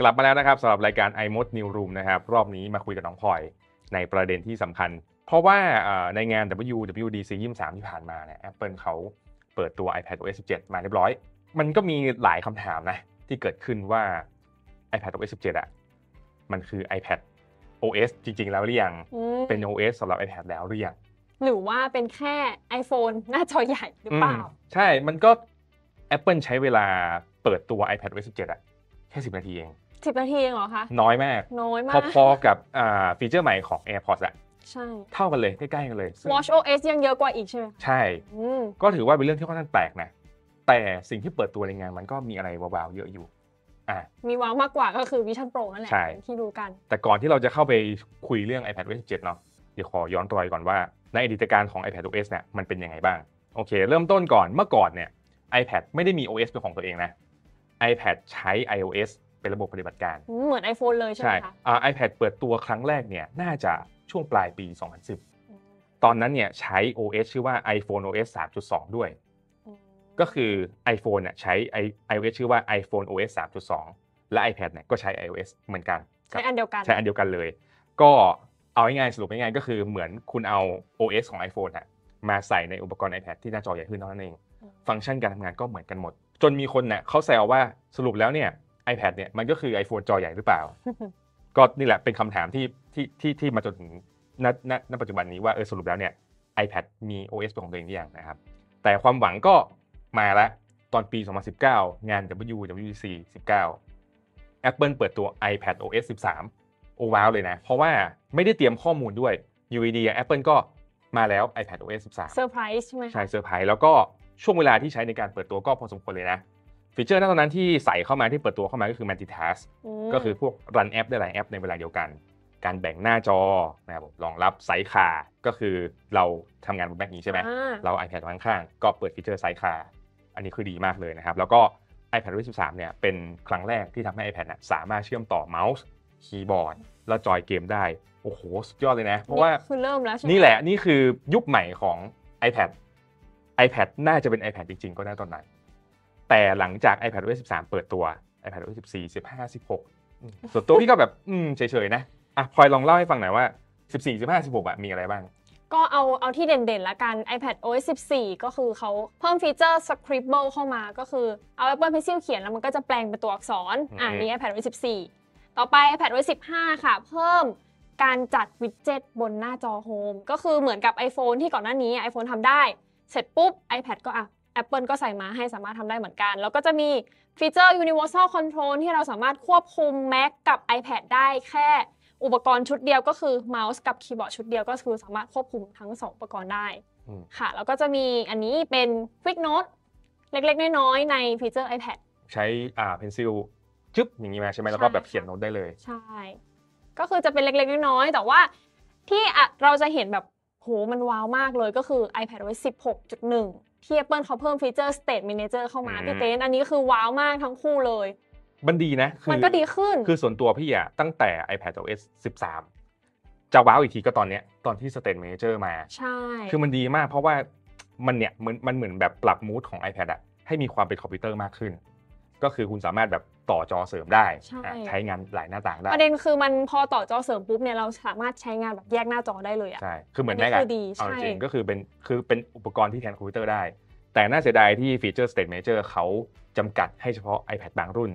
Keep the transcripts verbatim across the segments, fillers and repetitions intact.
กลับมาแล้วนะครับสำหรับรายการ iMod New Room นะครับรอบนี้มาคุยกับน้องพลอยในประเด็นที่สำคัญเพราะว่าในงาน ดับเบิลยู ดับเบิลยู ดี ซี ยี่สิบสามที่ผ่านมาเนี่ย Apple เขาเปิดตัว iPadOS สิบเจ็ดมาเรียบร้อยมันก็มีหลายคำถามนะที่เกิดขึ้นว่า iPadOS สิบเจ็ดอ่ะมันคือ iPadOS จริงๆแล้วหรือยังเป็น โอ เอส สำหรับ iPad แล้วหรือยังหรือว่าเป็นแค่ iPhone หน้าจอใหญ่หรือเปล่าใช่มันก็ Apple ใช้เวลาเปิดตัว iPadOS สิบเจ็ดอ่ะแค่สิบนาทีเองสิบนาทีเองเหรอคะน้อยมากน้อยมากพอๆกับฟีเจอร์ใหม่ของ AirPods อ่ะใช่เท่ากันเลยใกล้ๆกันเลย WatchOS ยังเยอะกว่าอีกใช่ไหมใช่ก็ถือว่าเป็นเรื่องที่ค่อนข้างแปลกนะแต่สิ่งที่เปิดตัวในงานมันก็มีอะไรว้าวๆเยอะอยู่อ่ะมีว้าวมากกว่าก็คือ Vision Pro นั่นแหละที่ดูกันแต่ก่อนที่เราจะเข้าไปคุยเรื่อง iPadOS สิบเจ็ดเนาะเดี๋ยวขอย้อนรอยก่อนว่าในอดีตการของ iPadOS เนี่ยมันเป็นยังไงบ้างโอเคเริ่มต้นก่อนเมื่อก่อนเนี่ย iPad ไม่ได้มี โอ เอส เป็นของตัวเองนะ iPad ใช้ iOS เป็นระบบปฏิบัติการเหมือน iPhone เลยใช่ไหมคะอ่า iPad เปิดตัวครั้งแรกเนี่ยน่าจะช่วงปลายปี สองพันสิบ ตอนนั้นเนี่ยใช้ โอ เอส ชื่อว่า iPhoneOS สามจุดสอง ด้วยก็คือ iPhone เนี่ยใช้ iOS ชื่อว่า iPhoneOS สามจุดสอง และ iPad เนี่ยก็ใช้ iOS เหมือนกันใช้อันเดียวกันใช้อันเดียวกันเลยก็เอาง่ายๆสรุปง่ายๆก็คือเหมือนคุณเอา โอ เอส ของ iPhone อะมาใส่ในอุปกรณ์ iPad ที่หน้าจอใหญ่ขึ้นเท่านั้นเองฟังก์ชันการทำงานก็เหมือนกันหมดจนมีคนเนี่ยเขาแซวว่าสรุปแล้วเนี่ย iPad เนี่ยมันก็คือ iPhone จอใหญ่หรือเปล่าก็นี่แหละเป็นคำถามที่ที่ที่ที่มาจนถึงณณณปัจจุบันนี้ว่าเออสรุปแล้วเนี่ย iPad มี โอ เอส เป็นของตัวเองหรือยังนะครับแต่ความหวังก็มาแล้วตอนปีสองพันสิบเก้า งาน ดับเบิลยู ดับเบิลยู ดี ซี สิบเก้า Apple เปิดตัว iPadOS สิบสามโอ้ว้าวเลยนะเพราะว่าไม่ได้เตรียมข้อมูลด้วยอยู่ดีๆ Apple ก็มาแล้ว iPadOS สิบสามเซอร์ไพรส์ใช่ไหมใช่เซอร์ไพรส์แล้วก็ช่วงเวลาที่ใช้ในการเปิดตัวก็พอสมควรเลยนะฟีเจอร์ตอนนั้นที่ใส่เข้ามาที่เปิดตัวเข้ามาก็คือ Multitask ก็คือพวกรันแอปได้หลายแอปในเวลาเดียวกันการแบ่งหน้าจอนะครับรองรับไซส์ขาก็คือเราทำงานบนแม็กนี้ใช่ไหมเรา iPad ข้างๆก็เปิดฟีเจอร์ไซส์ขาอันนี้คือดีมากเลยนะครับแล้วก็ iPadOS สิบสามเนี่ยเป็นครั้งแรกที่ทำให้ iPad นะสามารถเชื่อมต่อเมาส์คีย์บอร์ดแล้วจอยเกมได้โอ้โหสุดยอดเลยนะเพราะว่าคือเริ่มแล้วใช่ไหมนี่แหละนี่คือยุคใหม่ของ iPad iPad น่าจะเป็น iPad จริงๆก็ได้ตอนนั้นแต่หลังจาก iPadOS สิบสามเปิดตัว iPadOS สิบสี่ สิบห้า สิบหกส่วนตัวพี่ก็แบบอืมเฉยๆนะอ่ะพลอยลองเล่าให้ฟังหน่อยว่าสิบสี่ สิบห้า สิบหกอ่ะมีอะไรบ้างก็เอาเอาที่เด่นๆละกัน iPadOS สิบสี่ก็คือเขาเพิ่มฟีเจอร์ Scribble เข้ามาก็คือเอา Apple Pencil เขียนแล้วมันก็จะแปลงเป็นตัวอักษรอ่ะนี่ iPadOS สิบสี่ต่อไป iPadOS สิบห้าค่ะเพิ่มการจัดวิดเจ็ตบนหน้าจอโฮมก็คือเหมือนกับ iPhone ที่ก่อนหน้านี้ iPhone ทำได้เสร็จปุ๊บ iPad ก็อ่ะ Apple ก็ใส่มาให้สามารถทำได้เหมือนกันแล้วก็จะมีฟีเจอร์ Universal Control ที่เราสามารถควบคุม Mac กับ iPad ได้แค่อุปกรณ์ชุดเดียวก็คือเมาส์กับคีย์บอร์ดชุดเดียวก็คือสามารถควบคุมทั้งสองอุปกรณ์ได้ค่ะแล้วก็จะมีอันนี้เป็น Quick Note เล็กๆน้อยๆในฟีเจอร์ iPad ใช้อ่า Pencil จึ๊บอย่างนี้มาใช่ไหมแล้วก็แบบเขียนโน้ตได้เลยใช่ก็คือจะเป็นเล็กๆน้อยๆแต่ว่าที่เราจะเห็นแบบโหมันว้าวมากเลยก็คือ iPadOS สิบหกจุดหนึ่ง ที่ Apple เขาเพิ่มฟีเจอร์ Stage Manager เข้ามาพี่เต้นอันนี้คือว้าวมากทั้งคู่เลยมันดีนะมันก็ดีขึ้นคือส่วนตัวพี่อะตั้งแต่ iPadOS สิบสามจะว้าวอีกทีก็ตอนเนี้ยตอนที่ Stage Manager มาใช่คือมันดีมากเพราะว่ามันเนี่ยมันมันเหมือนแบบปรับมูดของ iPad อะให้มีความเป็นคอมพิวเตอร์มากขึ้นก็คือคุณสามารถแบบต่อจอเสริมได้ใช้งานหลายหน้าต่างได้ประเด็นคือมันพอต่อจอเสริมปุ๊บเนี่ยเราสามารถใช้งานแบบแยกหน้าจอได้เลยอ่ะใช่คือเหมือนได้กันเอาจริงก็คือเป็นคือเป็นอุปกรณ์ที่แทนคอมพิวเตอร์ได้แต่น่าเสียดายที่ฟีเจอร์ Stage Manager เขาจำกัดให้เฉพาะ iPad บางรุ่น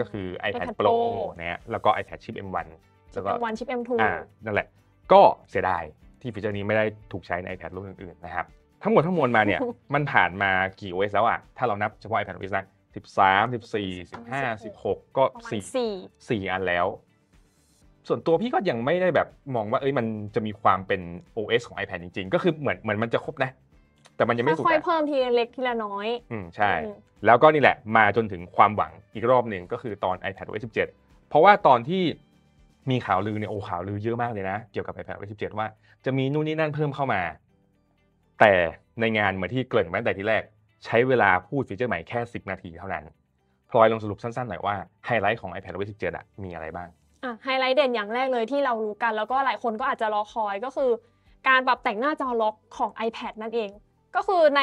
ก็คือ iPad Pro เนี่ยแล้วก็ iPad ชิป เอ็ม วัน แล้วก็ เอ็ม วัน ชิป เอ็ม ทู อ่านั่นแหละก็เสียดายที่ฟีเจอร์นี้ไม่ได้ถูกใช้ใน iPad รุ่นอื่นๆนะครับทั้งหมดทั้งมวลมาเนี่ยมันผ่านมากี่ โอ เอส แล้วอ่ะถ้าเรานับเฉพาะ iPadOS นะสิบสาม สิบสี่ สิบห้า สิบหกก็สี่อันแล้วส่วนตัวพี่ก็ยังไม่ได้แบบมองว่าเอ้ยมันจะมีความเป็น โอ เอส ของ iPad จริงๆก็คือเหมือนเหมือนมันจะครบนะแต่มันยังไม่สุดค่อยๆเพิ่มทีละเล็กทีละน้อยอืมใช่แล้วก็นี่แหละมาจนถึงความหวังอีกรอบหนึ่งก็คือตอน iPadOS สิบเจ็ดเพราะว่าตอนที่มีข่าวลือเนี่ยโอ้ข่าวลือเยอะมากเลยนะเกี่ยวกับ iPadOS สิบเจ็ดว่าจะมีนู่นนี่นั่นเพิ่มเข้ามาแต่ในงานเหมือนที่เกริ่นไว้ตั้งแต่ทีแรกใช้เวลาพูดฟีเจอร์ใหม่แค่สิบนาทีเท่านั้นพลอยลองสรุปสั้นๆหน่อยว่าไฮไลท์ของ iPadOS สิบเจ็ดอะมีอะไรบ้างอ่ะไฮไลท์เด่นอย่างแรกเลยที่เรารู้กันแล้วก็หลายคนก็อาจจะรอคอยก็คือการปรับแต่งหน้าจอล็อกของ iPad นั่นเองก็คือใน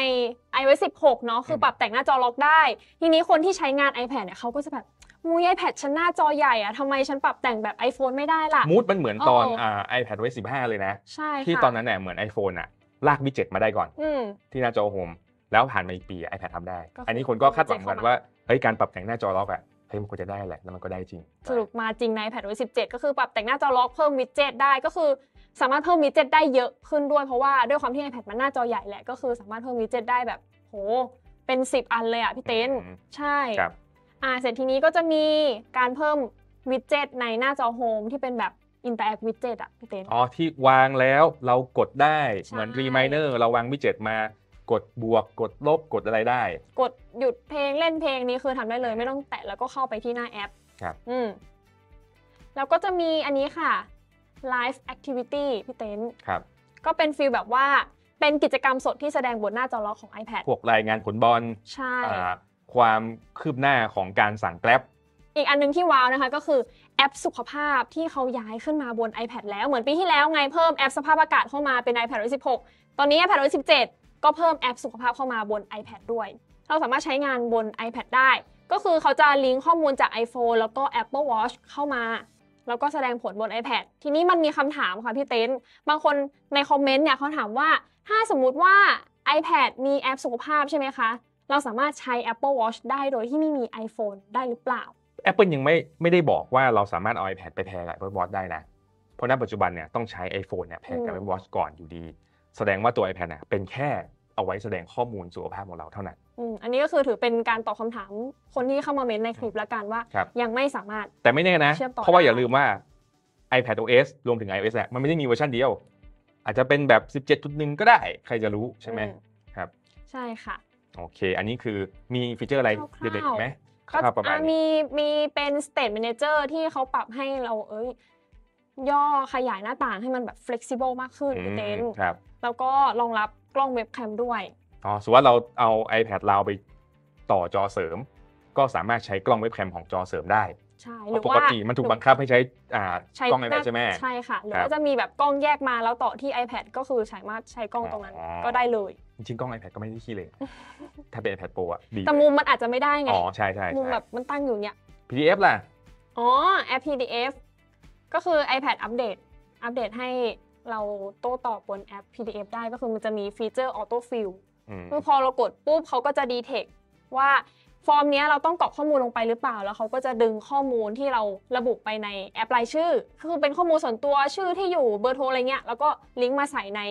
iOS สิบหกเนาะคือปรับแต่งหน้าจอล็อกได้ทีนี้คนที่ใช้งาน iPad เนี่ยเขาก็จะแบบ มุ้ย iPad ฉันหน้าจอใหญ่อะทำไมฉันปรับแต่งแบบ iPhone ไม่ได้ล่ะมูดมันเหมือนตอนอ่า iPadOS สิบห้าเลยนะใช่ที่ตอนนั้นเนี่ยเหมือน iPhone อะลากวิดเจ็ตมาได้ก่อนที่หน้าจอโฮมแล้วผ่านมาอีกปี iPad ทำได้อันนี้คนก็คาดหวังกันว่าเฮ้ยการปรับแต่งหน้าจอล็อกอะเฮ้ยมันก็จะได้แหละแล้วมันก็ได้จริงสรุปมาจริงใน iPadOS สิบเจ็ดก็คือปรับแต่งหน้าจอล็อกเพิ่มวิดเจ็ตได้ก็คือสามารถเพิ่มวิดเจ็ตได้เยอะขึ้นด้วยเพราะว่าด้วยความที่ iPad มันหน้าจอใหญ่แหละก็คือสามารถเพิ่มวิดเจ็ตได้แบบโหเป็นสิบอันเลยอะพี่เต้นใช่อ่าเสร็จทีนี้ก็จะมีการเพิ่มวิดเจ็ตในหน้าจอโฮมที่เป็นแบบ Interact Widget อ่ะพี่เต้นอ๋อที่วางแล้วเรากดได้เหมือน Reminder เราวางวิดเจ็ตมากดบวกกดลบกดอะไรได้กดหยุดเพลงเล่นเพลงนี้คือทำได้เลยไม่ต้องแตะแล้วก็เข้าไปที่หน้าแอปครับอืมแล้วก็จะมีอันนี้ค่ะ Live Activity พี่เต้นครับก็เป็นฟีลแบบว่าเป็นกิจกรรมสดที่แสดงบนหน้าจอล็อกของ iPad พวกรายงานผลบอลใช่ความคืบหน้าของการสั่งแกร็บอีกอันนึงที่ว้าวนะคะก็คือแอปสุขภาพที่เขาย้ายขึ้นมาบน iPad แล้วเหมือนปีที่แล้วไงเพิ่มแอปสภาพอากาศเข้ามาเป็น iPadOS สิบหกตอนนี้ iPadOS สิบเจ็ดก็เพิ่มแอปสุขภาพเข้ามาบน iPad ด้วยเราสามารถใช้งานบน iPad ได้ก็คือเขาจะลิงก์ข้อมูลจาก iPhone แล้วก็ Apple Watch เข้ามาแล้วก็แสดงผลบน iPad ทีนี้มันมีคำถามค่ะพี่เต้นบางคนในคอมเมนต์เนี่ยเขาถามว่าถ้าสมมุติว่า iPad มีแอปสุขภาพใช่ไหมคะเราสามารถใช้ Apple Watch ได้โดยที่ไม่มี iPhone ได้หรือเปล่า Apple ยังไม่ไม่ได้บอกว่าเราสามารถเอา iPad ไปแพร์กับ Apple Watch ได้นะเพราะณปัจจุบันเนี่ยต้องใช้ iPhone เนี่ยแพร์กับ Apple Watch ก่อนอยู่ดีแสดงว่าตัว iPad เนี่ยเป็นแค่เอาไว้แสดงข้อมูลสุขภาพของเราเท่านั้นอืมอันนี้ก็คือถือเป็นการตอบคำถามคนที่เข้ามาเม้นในคลิปละกันว่ายังไม่สามารถแต่ไม่แน่นะเพราะว่าอย่าลืมว่า iPadOS รวมถึง iOS เนี่ยมันไม่ได้มีเวอร์ชันเดียวอาจจะเป็นแบบ สิบเจ็ดจุดหนึ่ง ก็ได้ใครจะรู้ใช่ไหมครับใช่ค่ะโอเคอันนี้คือมีฟีเจอร์อะไรเด็ดๆไหมก็มีมีเป็น Stage Manager ที่เขาปรับให้เราเอ้ยย่อขยายหน้าต่างให้มันแบบ flexible มากขึ้นเต้นแล้วก็รองรับกล้องเว็บแคมด้วยอ๋อสมมุติว่าเราเอา iPad เราไปต่อจอเสริมก็สามารถใช้กล้องเว็บแคมของจอเสริมได้ใช่หรือว่าปกติมันถูกบังคับให้ใช้กล้อง iPad ใช่ไหมใช่ค่ะหรือว่าจะมีแบบกล้องแยกมาแล้วต่อที่ iPad ก็คือสามารถใช้กล้องตรงนั้นก็ได้เลยจริงๆกล้อง iPad ก็ไม่ได้ขี้เลยถ้าเป็น iPad Pro อะดีแต่มุมมันอาจจะไม่ได้ไงอ๋อใช่ใช่มุมแบบมันตั้งอยู่เนี่ย พี ดี เอฟ ล่ะอ๋อแอป พี ดี เอฟ ก็คือ iPad อัปเดตอัปเดตให้เราโต้ตอบบนแอป พี ดี เอฟ ได้ก็คือมันจะมีฟีเจอร์ออโต้ฟิลคือพอเรากดปุ๊บเขาก็จะดีเทคว่าฟอร์มนี้เราต้องกรอกข้อมูลลงไปหรือเปล่าแล้วเขาก็จะดึงข้อมูลที่เราระบุไปในแอปรายชื่อคือเป็นข้อมูลส่วนตัวชื่อที่อยู่เบอร์โทรอะไรเงี้ยแล้วก็ลิงก์มาใส่ใน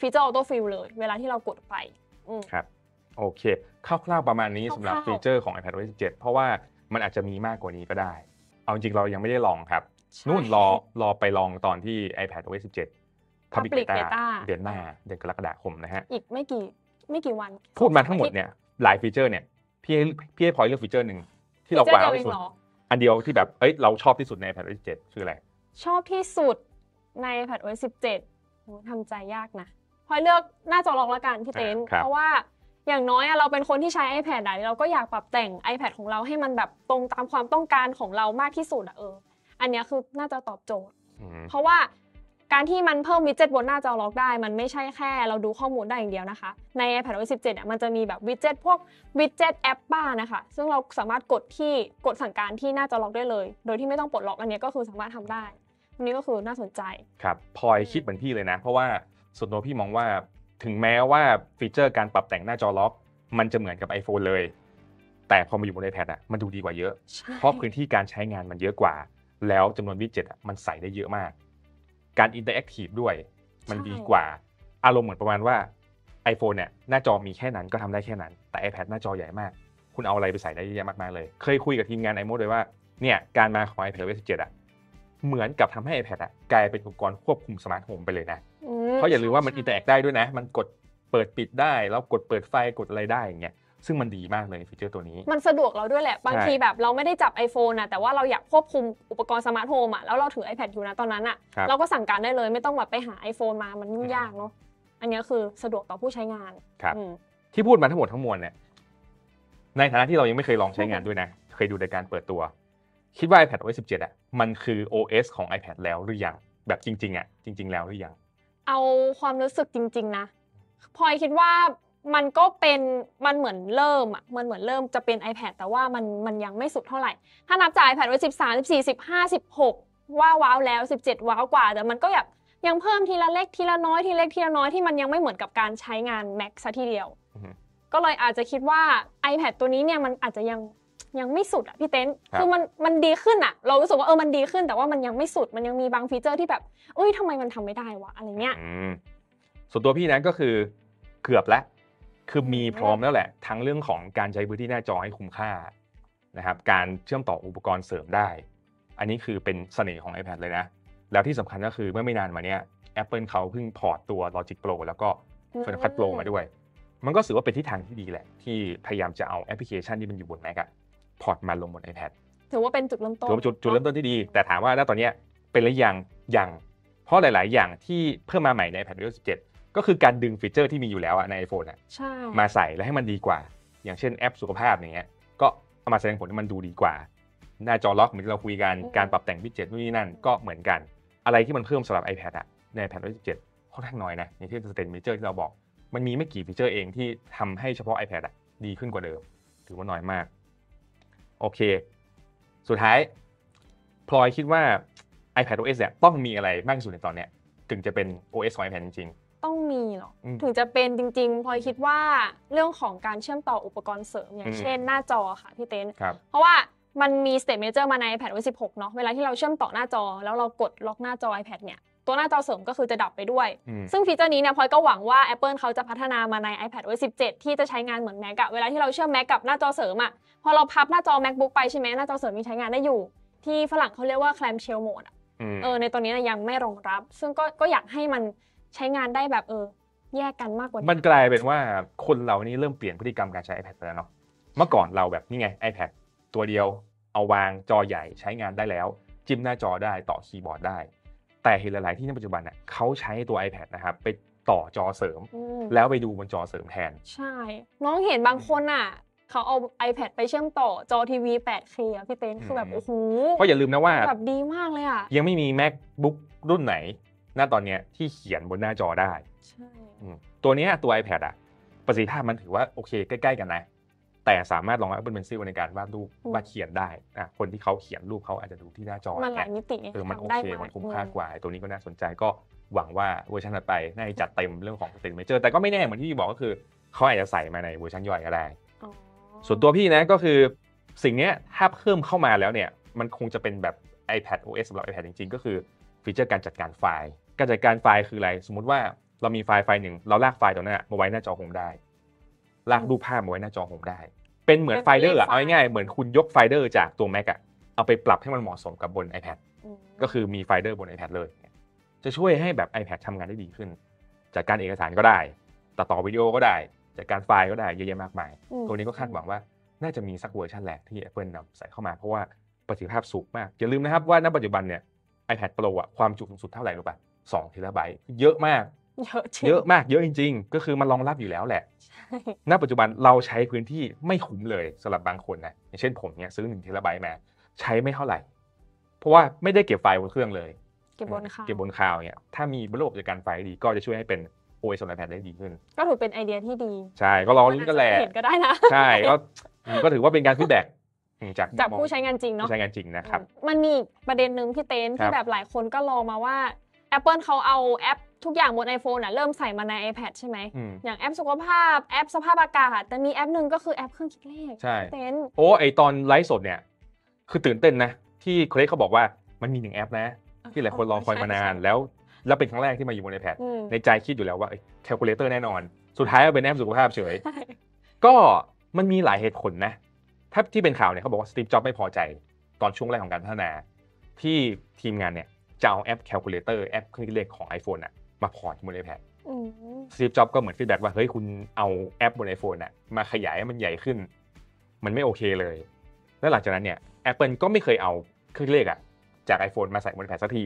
ฟีเจอร์ออโต้ฟิลเลยเวลาที่เรากดไปครับโอเคคร่าวๆประมาณนี้สำหรับฟีเจอร์ของ iPadOS สิบเจ็ดเพราะว่ามันอาจจะมีมากกว่านี้ก็ได้เอาจริงเรายังไม่ได้ลองครับนู่นรอรอไปลองตอนที่ iPadOS สิบเจ็ด Public Beta เดือนหน้าเดือนกรกฎาคมนะฮะอีกไม่กี่ไม่กี่วันพูดมาทั้งหมดเนี่ยหลายฟีเจอร์เนี่ยพี่พี่ให้พลอยเลือกฟีเจอร์หนึ่งที่เราว้าวที่สุดอันเดียวที่แบบเอ้ยเราชอบที่สุดใน iPadOS สิบเจ็ดคืออะไรชอบที่สุดใน iPadOS สิบเจ็ดทำใจยากนะพลอยเลือกหน้าจอล็อกละกันพี่เต้นเพราะว่าอย่างน้อยเราเป็นคนที่ใช้ iPad ไหนเราก็อยากปรับแต่ง iPad ของเราให้มันแบบตรงตามความต้องการของเรามากที่สุดอะเอออันนี้คือน่าจะตอบโจทย์เพราะว่าการที่มันเพิ่มวิดเจ็ตบนหน้าจอล็อกได้มันไม่ใช่แค่เราดูข้อมูลได้อย่างเดียวนะคะใน iPadOS สิบเจ็ดอ่ะมันจะมีแบบวิดเจ็ตพวกวิดเจ็ตแอปบ้านะคะซึ่งเราสามารถกดที่กดสั่งการที่หน้าจอล็อกได้เลยโดยที่ไม่ต้องปลดล็อกอันนี้ก็คือสามารถทำได้อันนี้ก็คือน่าสนใจครับพลอยคิดเหมือนพี่เลยนะเพราะว่าส่วนตัวพี่มองว่าถึงแม้ว่าฟีเจอร์การปรับแต่งหน้าจอล็อกมันจะเหมือนกับ iPhone เลยแต่พอมาอยู่บน iPad อ่ะมันดูดีกว่าเยอะเพราะพื้นที่การใช้งานมันเยอะกว่าแล้วจำนวนวิดเจ็ตอ่ะมันใส่ได้เยอะมากการอินเตอร์แอคทีฟด้วยมันดีกว่าอารมณ์เหมือนประมาณว่า iPhone เนี่ยหน้าจอมีแค่นั้นก็ทำได้แค่นั้นแต่ iPad หน้าจอใหญ่มากคุณเอาอะไรไปใส่ได้เยอะมากๆเลยเคยคุยกับทีมงานไอโมดเลยว่าเนี่ยการมาของ iPadOS สิบเจ็ดอ่ะเหมือนกับทำให้ iPad อ่ะกลายเป็นอุปกรณ์ควบคุมสมาร์ทโฮมไปเลยนะเพราะอย่าลืมว่ามันอินเตอร์แอคได้ด้วยนะมันกดเปิดปิดได้แล้วกดเปิดไฟกดอะไรได้อย่างเงี้ยซึ่งมันดีมากเลยฟีเจอร์ตัวนี้มันสะดวกเราด้วยแหละบางทีแบบเราไม่ได้จับ iPhone นะแต่ว่าเราอยากควบคุมอุปกรณ์สมาร์ทโฮมอ่ะแล้วเราถือ iPad อยู่นะตอนนั้นอ่ะเราก็สั่งการได้เลยไม่ต้องแบบไปหา iPhone มามันยุ่งยากเนาะอันนี้คือสะดวกต่อผู้ใช้งานครับที่พูดมาทั้งหมดทั้งมวลเนี่ยในฐานะที่เรายังไม่เคยลองใช้งานด้วยนะเคยดูในการเปิดตัวคิดว่า iPadOS สิบเจ็ดอ่ะมันคือ โอ เอส ของ iPad แล้วหรือยังแบบจริงๆอ่ะจริงๆแล้วหรือยังเอาความรู้สึกจริงๆนะพลอยคิดว่า มันก็เป็นมันเหมือนเริ่มอ่ะมันเหมือนเริ่มจะเป็น iPad แต่ว่ามันมันยังไม่สุดเท่าไหร่ถ้านับจาก iPadOS สิบสาม สิบสี่ สิบห้า สิบหกว่าว้าวแล้วสิบเจ็ดว้าวกว่าแต่มันก็แบบยังเพิ่มทีละเล็กทีละน้อยทีเล็กทีละน้อยที่มันยังไม่เหมือนกับการใช้งาน Mac ซะทีเดียว mm-hmm. ก็เลยอาจจะคิดว่า iPad ตัวนี้เนี่ยมันอาจจะยังยังไม่สุดอ่ะพี่เต้นคือมันมันดีขึ้นอ่ะเรารู้สึกว่าเออมันดีขึ้นแต่ว่ามันยังไม่สุดมันยังมีบางฟีเจอร์ที่แบบเอ้ยทำไมมันทำไม่ได้วะอะไรเงี้ยส่วนตัวพี่นะก็คือเกือบแล้วคือมีพร้อมแล้วแหละทั้งเรื่องของการใช้พื้นที่หน้าจอให้คุ้มค่านะครับการเชื่อมต่ออุปกรณ์เสริมได้อันนี้คือเป็นเสน่ห์ของ iPad เลยนะแล้วที่สำคัญก็คือเมื่อไม่นานมาเนี้ย Apple เขาเพิ่งพอร์ตตัว Logic Pro แล้วก็ Final Cut Pro มาด้วยมันก็ถือว่าเป็นทิศทางที่ดีแหละที่พยายามจะเอาแอปพลิเคชันที่มันอยู่บน Mac อะพอร์ตมาลงบน iPad ถือว่าเป็นจุดเริ่มต้นถือว่าจุดจุดเริ่มต้นที่ดีแต่ถามว่าณตอนนี้เป็นหรือยังยังเพราะหลายๆอย่างที่เพิ่มมาใหม่ใน iPadOS สิบเจ็ดก็คือการดึงฟีเจอร์ที่มีอยู่แล้วใน iPhone อ่ะมาใส่แล้วให้มันดีกว่าอย่างเช่นแอปสุขภาพอย่างเงี้ยก็เอามาแสดงผลให้มันดูดีกว่าหน้าจอล็อกเหมือนที่เราคุยกันการปรับแต่งพิเศษนู่นนี่นั่นก็เหมือนกันอะไรที่มันเพิ่มสำหรับ iPad อ่ะใน iPadOS สิบเจ็ดค่อนข้างน้อยนะอย่างที่ Stage Manager ที่เราบอกมันมีไม่กี่ฟีเจอร์เองที่ทำให้เฉพาะ iPad อ่ะดีขึ้นกว่าเดิมถือว่าน้อยมากโอเคสุดท้ายพลอยคิดว่า iPadOS เนี่ยต้องมีอะไรมากที่สุดในตอนเนี้ยถึงจะเป็น โอ เอส ของ iPad จริงต้องมีหรอถึงจะเป็นจริงๆพลอยคิดว่าเรื่องของการเชื่อมต่ออุปกรณ์เสริมอย่างเช่นหน้าจอค่ะพี่เต้นเพราะว่ามันมี Stage Manager มาใน iPadOS สิบหกเนาะเวลาที่เราเชื่อมต่อหน้าจอแล้วเรากดล็อกหน้าจอ iPad เนี่ยตัวหน้าจอเสริมก็คือจะดับไปด้วยซึ่งฟีเจอร์นี้เนี่ยพลอยก็หวังว่า Apple เขาจะพัฒนามาใน iPadOS สิบเจ็ดที่จะใช้งานเหมือน Mac อ่ะเวลาที่เราเชื่อม Mac กับหน้าจอเสริมอ่ะพอเราพับหน้าจอ MacBook ไปใช่มั้ยหน้าจอเสริมมีใช้งานได้อยู่ที่ฝรั่งเขาเรียกว่า Clamshell Mode เออในตัวนี้เนี่ยยังไม่รองรับซึ่งก็ก็อยากให้มันใช้งานได้แบบเออแยกกันมากกว่ามันกลายเป็นว่าคนเรานี่เริ่มเปลี่ยนพฤติกรรมการใช้ iPad แล้วเนาะเมื่อก่อนเราแบบนี่ไง iPad ตัวเดียวเอาวางจอใหญ่ใช้งานได้แล้วจิ้มหน้าจอได้ต่อคีย์บอร์ดได้แต่เห็นหลายๆที่ในปัจจุบันน่ะเขาใช้ตัว iPad นะครับไปต่อจอเสริมแล้วไปดูบนจอเสริมแทนใช่น้องเห็นบางคนน่ะเขาเอา iPad ไปเชื่อมต่อจอทีวี แปดเค อ่ะพี่เต้นคือแบบโอ้โหเพราะอย่าลืมนะว่าแบบดีมากเลยอ่ะยังไม่มี MacBook รุ่นไหนณตอนนี้ที่เขียนบนหน้าจอได้ใช่ตัวนี้ตัว iPad อ่ะประสิทธิภาพมันถือว่าโอเคใกล้ๆกันนะแต่สามารถรองรับ Apple Pencil ในการวาดรูปวาดเขียนได้อ่ะคนที่เขาเขียนรูปเขาอาจจะดูที่หน้าจอมันหลายมิติเออมันโอเคมันคุ้มค่ากว่าตัวนี้ก็น่าสนใจก็หวังว่าเวอร์ชันถัดไปน่าจะจัดเต็มเรื่องของ Stage Manager แต่ก็ไม่แน่เหมือนที่พี่บอกก็คือเขาอาจจะใส่มาในเวอร์ชันย่อยก็ได้อ๋อส่วนตัวพี่นะก็คือสิ่งเนี้ยถ้าเพิ่มเข้ามาแล้วเนี่ยมันคงจะเป็นแบบ iPadOS สำหรับ iPad จริงๆก็คือฟีเจอร์การจัดการไฟล์การจัดการไฟล์คืออะไรสมมุติว่าเรามีไฟล์ไฟล์หนึ่งเราลากไฟล์ตัวนั้นมาไว้หน้าจอโฮมได้ลากรูปภาพมาไว้หน้าจอโฮมได้เป็นเหมือนไฟเดอร์เอาง่ายๆเหมือนคุณยกไฟเดอร์จากตัว Mac อ่ะเอาไปปรับให้มันเหมาะสมกับบน iPad ก็คือมีไฟเดอร์บน iPad เลยจะช่วยให้แบบ iPad ทำงานได้ดีขึ้นจัดการเอกสารก็ได้ตัดต่อวิดีโอก็ได้จัดการไฟล์ก็ได้เยอะแยะมากมายตัวนี้ก็คาดหวังว่าน่าจะมีสักเวอร์ชันแหละที่ Apple นำใส่เข้ามาเพราะว่าประสิทธิภาพสูงมากอย่าลืมนะครับว่าณปัจจุบันเนี่ยiPad Pro อ่ะความจุสูงสุดเท่าไหร่รู้ป่ะสอง ที บี เยอะมากเยอะจริงเยอะมากเยอะจริงๆก็คือมันรองรับอยู่แล้วแหละใช่ณปัจจุบันเราใช้พื้นที่ไม่คุ้มเลยสำหรับบางคนนะอย่างเช่นผมเนี่ยซื้อหนึ่ง ที บี มาใช้ไม่เท่าไหร่เพราะว่าไม่ได้เก็บไฟล์บนเครื่องเลยเก็บบนคลาวด์เก็บบนคลาวด์เนี่ยถ้ามีระบบจัดการไฟล์ดีก็จะช่วยให้เป็น โอ เอส ของ iPad ได้ดีขึ้นก็ถือเป็นไอเดียที่ดีใช่ก็รอลุ้นกันแหละเห็นก็ได้นะใช่ก็ก็ถือว่าเป็นการฟีดแบคจากผู้ใช้งานจริงเนาะผู้ใช้งานจริงนะครับมันมีประเด็นนึงพี่เต้นที่แบบหลายคนก็รอมาว่า Apple เขาเอาแอปทุกอย่างบน iPhone น่ะเริ่มใส่มาใน iPad ใช่ไหมอย่างแอปสุขภาพแอปสภาพอากาศแต่มีแอปนึงก็คือแอปเครื่องคิดเลขเต้นโอ้ไอตอนไลฟ์สดเนี่ยคือตื่นเต้นนะที่เครกเขาบอกว่ามันมีหนึ่งแอปนะที่หลายคนรอคอยมานานแล้วแล้วเป็นครั้งแรกที่มาอยู่บน iPad ในใจคิดอยู่แล้วว่าแคลคูลเลเตอร์แน่นอนสุดท้ายเอาเป็นแอปสุขภาพเฉยก็มันมีหลายเหตุผลนะถ้าที่เป็นข่าวเนี่ยเขาบอกว่า Steve Jobs ไม่พอใจตอนช่วงแรกของการพัฒนาที่ทีมงานเนี่ยจะเอาแอป Calculator แอปเครื่องคิดเลขของ iPhone น่ะมาพอร์ตบน iPad อือ Steve Jobs ก็เหมือนฟีดแบคว่าเฮ้ยคุณเอาแอปบน iPhone น่ะมาขยายให้มันใหญ่ขึ้นมันไม่โอเคเลยแล้วหลังจากนั้นเนี่ย Apple ก็ไม่เคยเอาเครื่องคิดเลขอ่ะจาก iPhone มาใส่บน iPad สักที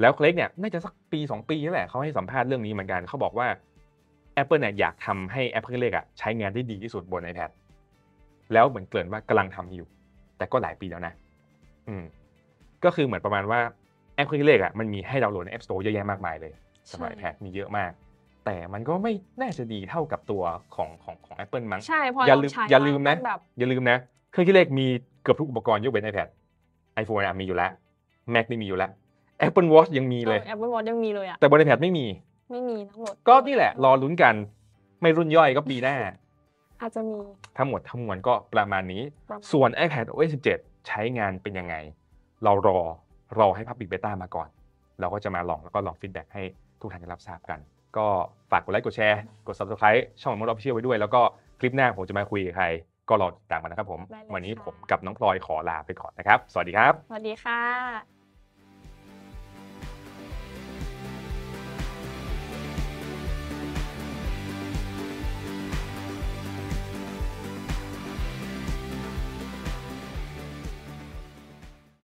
แล้วเครกเนี่ยน่าจะสักปีสองปีนั่นแหละเขาให้สัมภาษณ์เรื่องนี้เหมือนกันเขาบอกว่า Apple เนี่ยอยากทำให้แอปเครื่องคิดเลขอ่ะใช้งานได้ดีที่สุดบน iPadแล้วเหมือนเกริ่นว่ากำลังทำอยู่แต่ก็หลายปีแล้วนะอืมก็คือเหมือนประมาณว่าแอปเครื่องคิดเลขอ่ะมันมีให้ดาวน์โหลดใน App Store เยอะแยะมากมายเลยสำหรับ iPad มีเยอะมาก แต่มันก็ไม่น่าจะดีเท่ากับตัวของของของ Apple มั้งใช่พออย่าลืมอย่าลืมนะอย่าลืมนะเครื่องคิดเลขมีเกือบทุกอุปกรณ์ยกเว้น iPad iPhone มีอยู่แล้ว Mac นี่มีอยู่แล้ว Apple Watch ยังมีเลย Apple Watch ยังมีเลยอ่ะแต่บน iPad ไม่มีไม่มีทั้งหมดก็นี่แหละรอลุ้นกันไม่รุ่นย่อยก็ปีหน้าอาจจะมีทั้งหมดทั้งมวลก็ประมาณนี้ส่วน iPadOS สิบเจ็ดใช้งานเป็นยังไงเรารอรอให้ Public Beta มาก่อนเราก็จะมาลองแล้วก็ลองฟีดแบ็กให้ทุกท่านได้รับทราบกันก็ฝากกดไลค์กดแชร์กด Subscribe ช่องของ Official ไว้ด้วยแล้วก็คลิปหน้าผมจะมาคุยกับใครก็รอติดตามกันนะครับผมวันนี้ผมกับน้องพลอยขอลาไปก่อนนะครับสวัสดีครับสวัสดีค่ะ